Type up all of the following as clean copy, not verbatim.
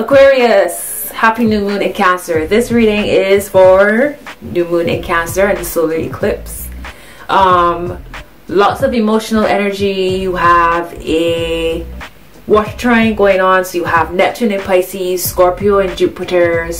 Aquarius, happy new moon in Cancer. This reading is for new moon in Cancer and the solar eclipse. Lots of emotional energy. You have a water trine going on, so you have Neptune in Pisces, Scorpio and Jupiter,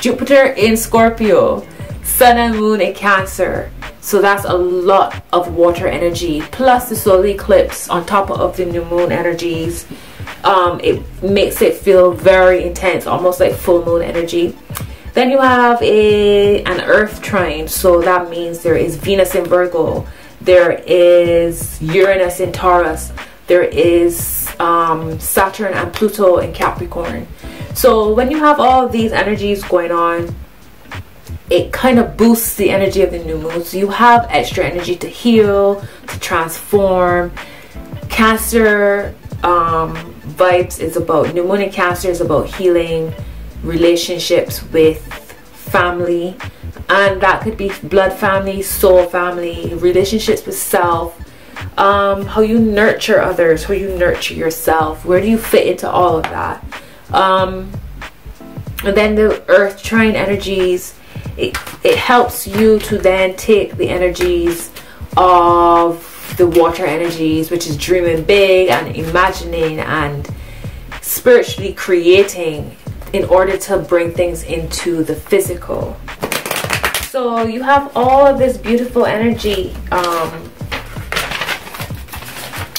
Jupiter in Scorpio, Sun and Moon in Cancer. So that's a lot of water energy, plus the solar eclipse on top of the new moon energies. It makes it feel very intense, almost like full moon energy. Then you have an Earth trine, so that means there is Venus in Virgo, there is Uranus in Taurus, there is Saturn and Pluto in Capricorn. So when you have all these energies going on, it kind of boosts the energy of the new moon. So you have extra energy to heal, to transform. Cancer vibes is about, new moon in Cancer is about healing, relationships with family, and that could be blood family, soul family, relationships with self, how you nurture others, how you nurture yourself, where do you fit into all of that. And then the Earth trine energies, it helps you to then take the energies of the water energies, which is dreaming big and imagining and spiritually creating, in order to bring things into the physical. So you have all of this beautiful energy,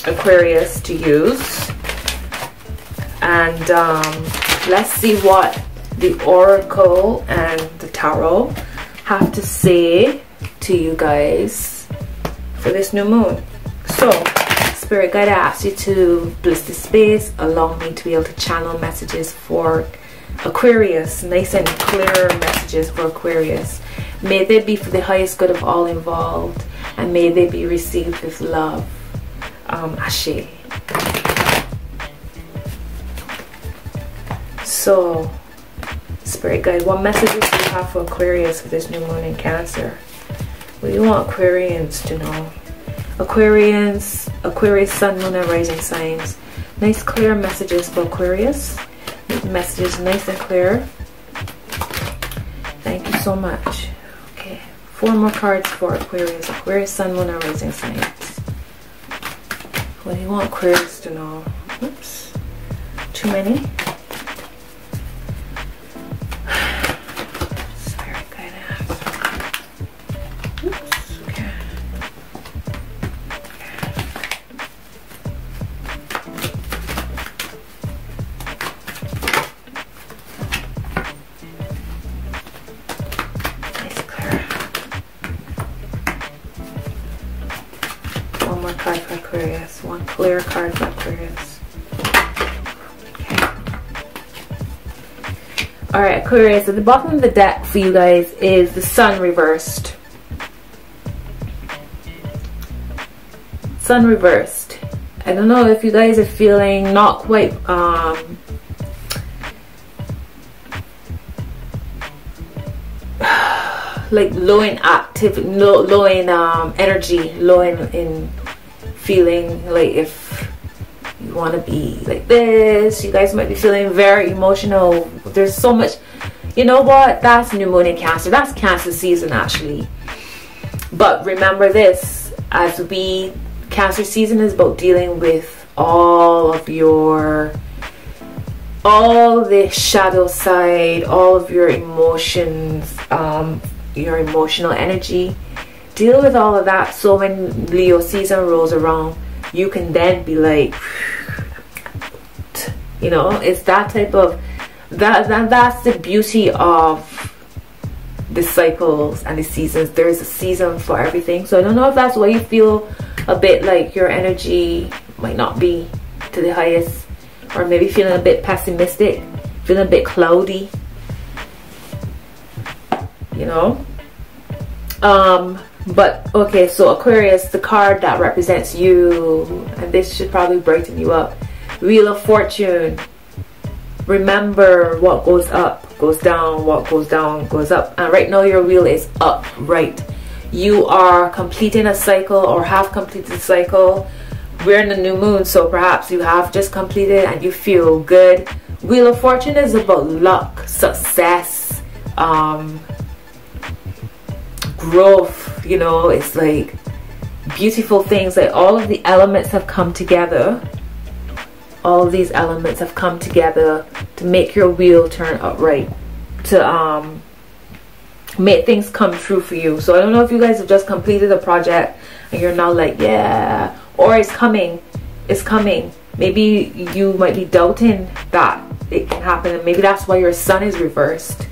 Aquarius, to use. And let's see what the oracle and the tarot have to say to you guys for this new moon. So Spirit Guide, I ask you to bless the space, allow me to be able to channel messages for Aquarius, nice and clear messages for Aquarius. May they be for the highest good of all involved, and may they be received with love. Ashe. So Spirit Guide, what messages do you have for Aquarius for this new moon in Cancer? What do you want Aquarians to know? Aquarians, Aquarius sun, moon and rising signs. Nice clear messages for Aquarius. Messages nice and clear. Thank you so much. Okay, 4 more cards for Aquarius. Aquarius sun, moon and rising signs. What do you want Aquarius to know? Oops, too many. Clear card for Aquarius. Okay. Alright, Aquarius, at the bottom of the deck for you guys is the sun reversed. Sun reversed. I don't know if you guys are feeling not quite like low in energy, low in feeling, like if you want to be like this, you guys might be feeling very emotional. There's so much, you know what, that's new moon in Cancer, that's Cancer season actually. But remember this, as we, Cancer season is about dealing with all the shadow side, all of your emotions, your emotional energy. Deal with all of that, so when Leo season rolls around, you can then be like, you know, it's that type of that's the beauty of the cycles and the seasons. There is a season for everything. So I don't know if that's why you feel a bit like your energy might not be to the highest, or maybe feeling a bit pessimistic, feeling a bit cloudy, you know. But okay, so Aquarius, the card that represents you, and this should probably brighten you up, Wheel of Fortune. Remember, what goes up goes down, what goes down goes up, and right now your wheel is upright. You are completing a cycle, or have completed a cycle, We're in the new moon, so perhaps you have just completed and you feel good. Wheel of Fortune is about luck, success, growth, you know, it's like beautiful things. Like all of the elements have come together. All of these elements have come together to make your wheel turn upright, to make things come true for you. So I don't know if you guys have just completed a project and you're now like, yeah, or it's coming, it's coming. Maybe you might be doubting that it can happen, and maybe that's why your sun is reversed.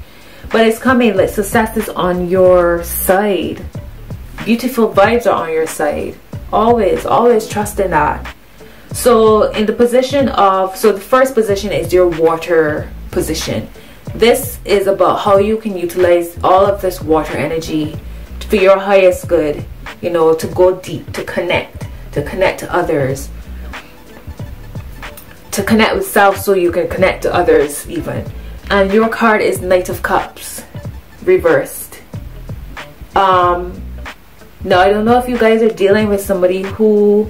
But it's coming. Like, success is on your side, beautiful vibes are on your side. Always trust in that. So in the position of, so the first position is your water position. This is about how you can utilize all of this water energy for your highest good, you know, to go deep, to connect to others, to connect with self so you can connect to others even. And your card is Knight of Cups reversed. Now I don't know if you guys are dealing with somebody who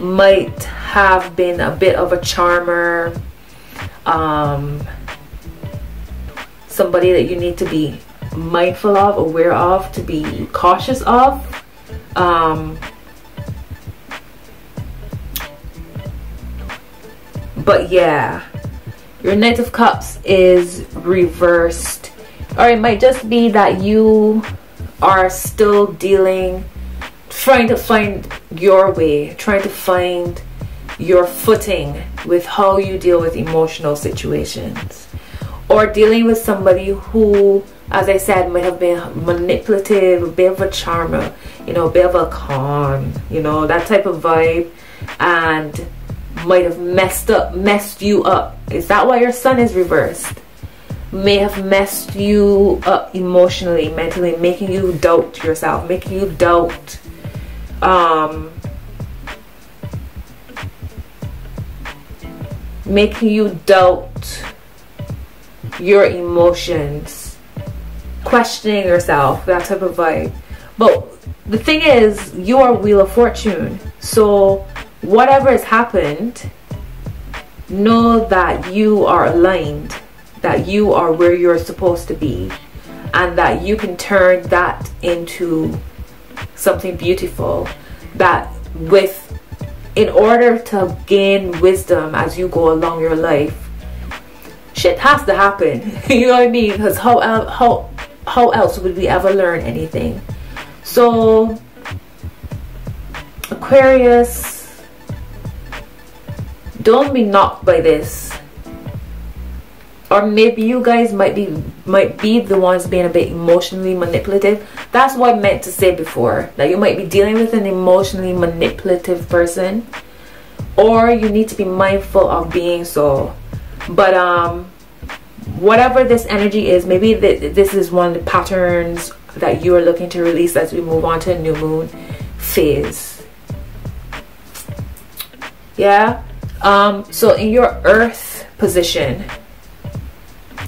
might have been a bit of a charmer, somebody that you need to be mindful of, aware of, to be cautious of. But yeah, your Knight of Cups is reversed, or it might just be that you are still dealing, trying to find your way, trying to find your footing with how you deal with emotional situations. Or dealing with somebody who, as I said, might have been manipulative, a bit of a charmer, you know, a bit of a con, you know, that type of vibe, and might have messed you up. Is that why your sun is reversed? May have messed you up emotionally, mentally, making you doubt yourself, making you doubt your emotions, questioning yourself, that type of vibe. But the thing is, you are Wheel of Fortune, so whatever has happened, know that you are aligned, that you are where you're supposed to be, and that you can turn that into something beautiful. That in order to gain wisdom as you go along your life, shit has to happen. You know what I mean? Because how else would we ever learn anything? So Aquarius, don't be knocked by this. Or maybe you guys might be the ones being a bit emotionally manipulative. That's what I meant to say before, that you might be dealing with an emotionally manipulative person, or you need to be mindful of being so. But whatever this energy is, maybe this is one of the patterns that you are looking to release as we move on to a new moon phase. Yeah. So in your earth position,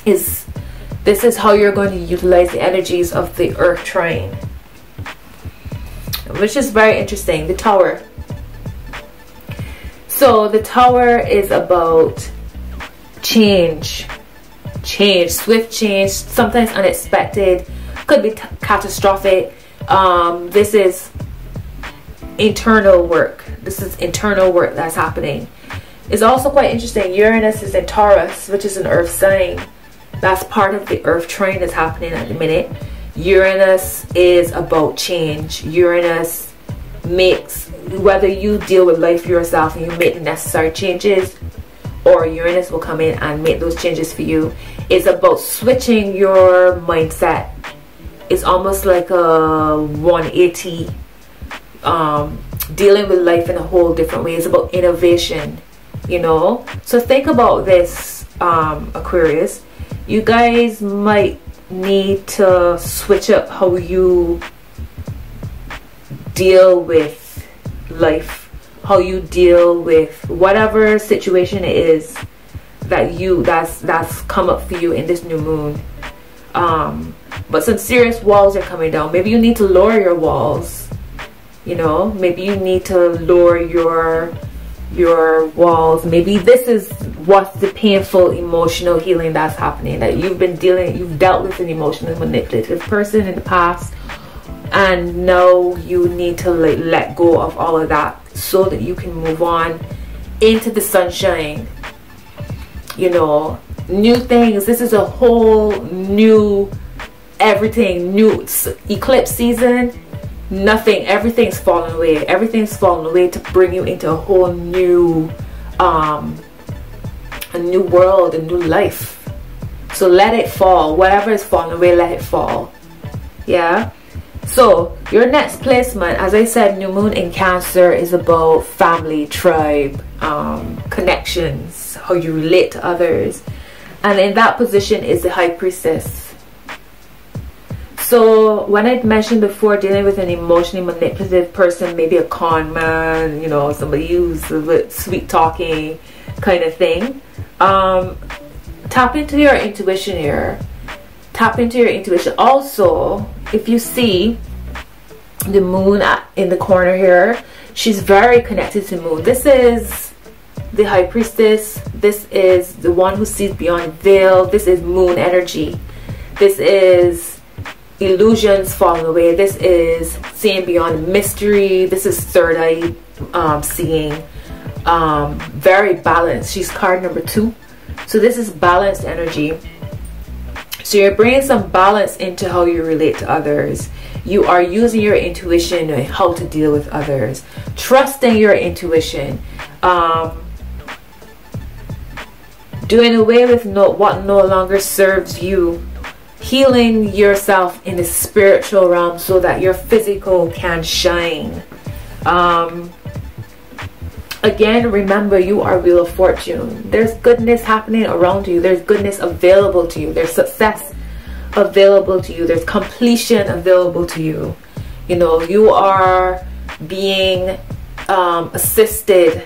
this is how you're going to utilize the energies of the earth trine, which is very interesting. The Tower. So the Tower is about change, swift change, sometimes unexpected, could be catastrophic. This is internal work. This is internal work that's happening. It's also quite interesting. Uranus is in Taurus, which is an earth sign. That's part of the earth trine that's happening at the minute. Uranus is about change. Uranus makes, whether you deal with life yourself and you make the necessary changes, or Uranus will come in and make those changes for you. It's about switching your mindset. It's almost like a 180, dealing with life in a whole different way. It's about innovation, you know. So think about this, Aquarius. You guys might need to switch up how you deal with life, how you deal with whatever situation it is that that's come up for you in this new moon. But some serious walls are coming down. Maybe you need to lower your walls, You know, maybe you need to lower your walls. Maybe this is what's the painful emotional healing that's happening, that you've dealt with an emotionally manipulative person in the past, and now you need to let go of all of that so that you can move on into the sunshine. You know, new things. This is a whole new everything, new eclipse season. Nothing, everything's falling away. Everything's falling away to bring you into a whole new, a new world, a new life. So let it fall. Whatever is falling away, let it fall. Yeah. So your next placement, as I said, new moon in Cancer is about family, tribe, connections, how you relate to others, and in that position is the High Priestess. So when I mentioned before, dealing with an emotionally manipulative person, maybe a con man, you know, somebody who's sweet talking kind of thing, tap into your intuition here. Tap into your intuition. Also, if you see the moon in the corner here, she's very connected to moon. This is the High Priestess. This is the one who sees beyond veil. This is moon energy. This is illusions falling away. This is seeing beyond mystery. This is third eye seeing. Very balanced. She's card number 2. So this is balanced energy. So you're bringing some balance into how you relate to others. You are using your intuition and how to deal with others. Trusting your intuition. Doing away with what no longer serves you. Healing yourself in the spiritual realm so that your physical can shine. Again, remember, you are Wheel of Fortune. There's goodness happening around you. There's goodness available to you. There's success available to you. There's completion available to you. You know, you are being assisted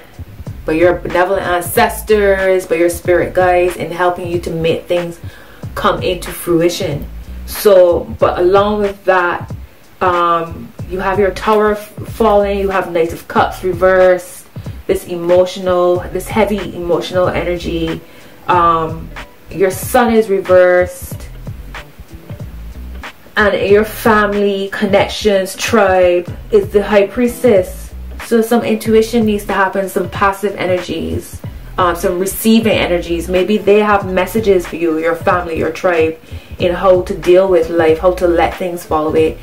by your benevolent ancestors, by your spirit guides, in helping you to make things come into fruition. So, but along with that, you have your Tower falling, you have Knight of Cups reversed, this heavy emotional energy, your Sun is reversed, and your family, connections, tribe is the High Priestess. So some intuition needs to happen, some passive energies. Some receiving energies. Maybe they have messages for you, your family, your tribe, in how to deal with life, how to let things fall away.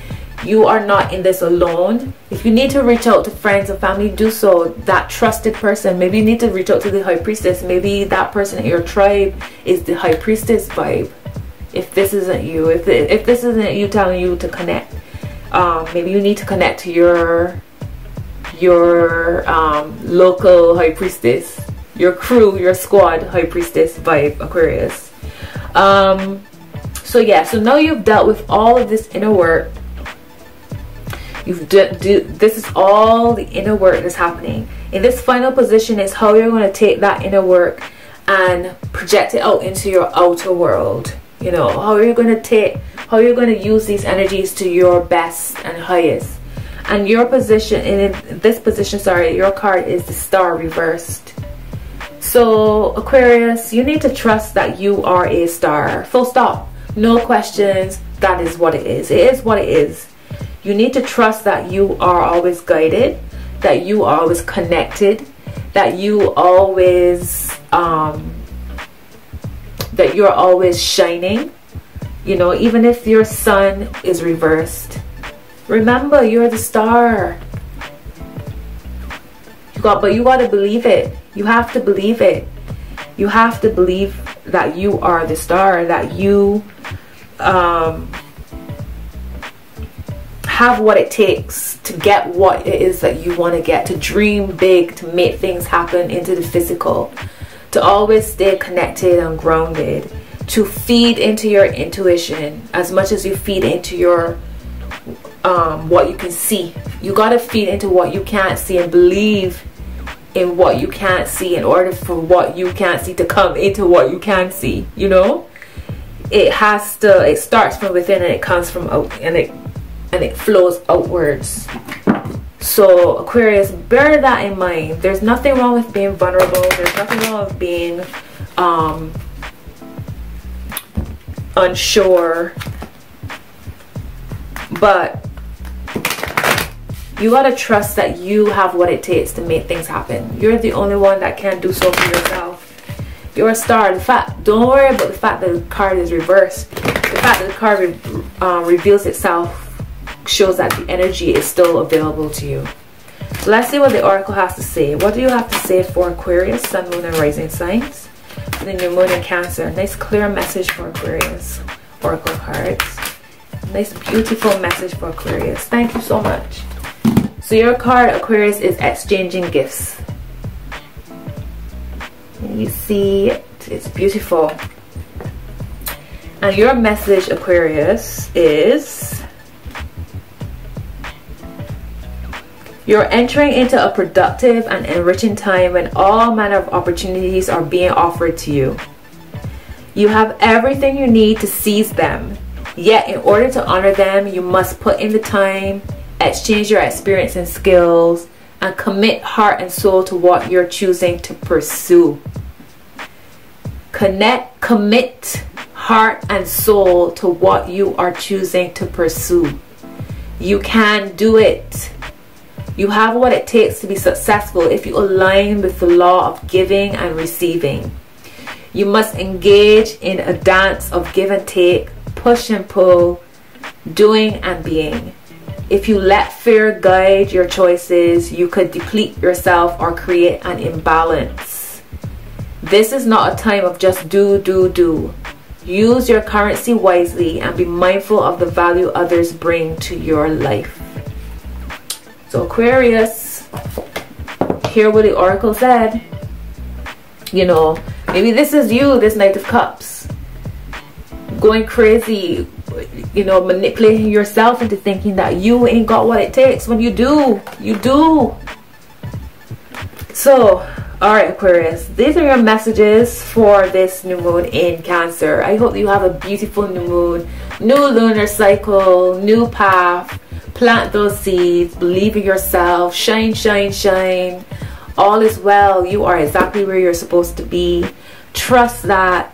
You are not in this alone. If you need to reach out to friends and family, do so. That trusted person. Maybe you need to reach out to the High Priestess. Maybe that person in your tribe is the High Priestess vibe. If this isn't you, if this isn't you telling you to connect, maybe you need to connect to your local High Priestess. Your crew, your squad, High Priestess vibe, Aquarius. So yeah, so now you've dealt with all of this inner work. This is all the inner work that's happening. In this final position is how you're going to take that inner work and project it out into your outer world. You know, how you're going to take, how you're going to use these energies to your best and highest. And your position, in this position, sorry, your card is the Star reversed. So Aquarius, you need to trust that you are a star. Full stop. No questions. That is what it is. It is what it is. You need to trust that you are always guided, that you are always connected, that you always, that you're always shining. You know, even if your sun is reversed, remember, you're the star. But you got to believe it. You have to believe it. You have to believe that you are the star, that you have what it takes to get what it is that you want to get, to dream big, to make things happen into the physical, to always stay connected and grounded, to feed into your intuition as much as you feed into your what you can see. You got to feed into what you can't see and believe in what you can't see in order for what you can't see to come into what you can see. You know, it has to, it starts from within and it comes from out, and it flows outwards. So Aquarius, bear that in mind. There's nothing wrong with being vulnerable. There's nothing wrong with being unsure. But you gotta trust that you have what it takes to make things happen. You're the only one that can do so for yourself. You're a star. In fact, don't worry about the fact that the card is reversed. The fact that the card reveals itself shows that the energy is still available to you. So let's see what the oracle has to say. What do you have to say for Aquarius, Sun, Moon, and Rising signs? And then your Moon and Cancer. Nice clear message for Aquarius. Oracle cards. Nice beautiful message for Aquarius. Thank you so much. So your card, Aquarius, is exchanging gifts. You see it. It's beautiful. And your message, Aquarius, is you're entering into a productive and enriching time when all manner of opportunities are being offered to you. You have everything you need to seize them, yet in order to honor them, you must put in the time, exchange your experience and skills, and commit heart and soul to what you're choosing to pursue. Commit heart and soul to what you are choosing to pursue. You can do it. You have what it takes to be successful if you align with the law of giving and receiving. You must engage in a dance of give and take, push and pull, doing and being. If you let fear guide your choices, you could deplete yourself or create an imbalance. This is not a time of just do, do, do. Use your currency wisely and be mindful of the value others bring to your life. So Aquarius, hear what the oracle said. You know, maybe this is you, this Knight of Cups. Going crazy, you know, manipulating yourself into thinking that you ain't got what it takes when you do. You do. So, alright Aquarius, these are your messages for this new moon in Cancer. I hope you have a beautiful new moon, new lunar cycle, new path. Plant those seeds, believe in yourself, shine, shine, shine. All is well. You are exactly where you're supposed to be. Trust that.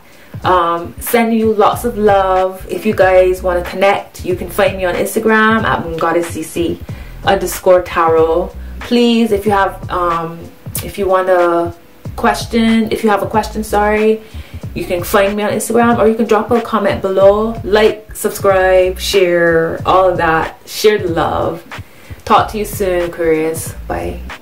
Sending you lots of love. If you guys want to connect, you can find me on Instagram at moongoddesssisi_tarot. Please, if you have a question, you can find me on Instagram, or you can drop a comment below. Like, subscribe, share, all of that. Share the love. Talk to you soon, Aquarius. Bye.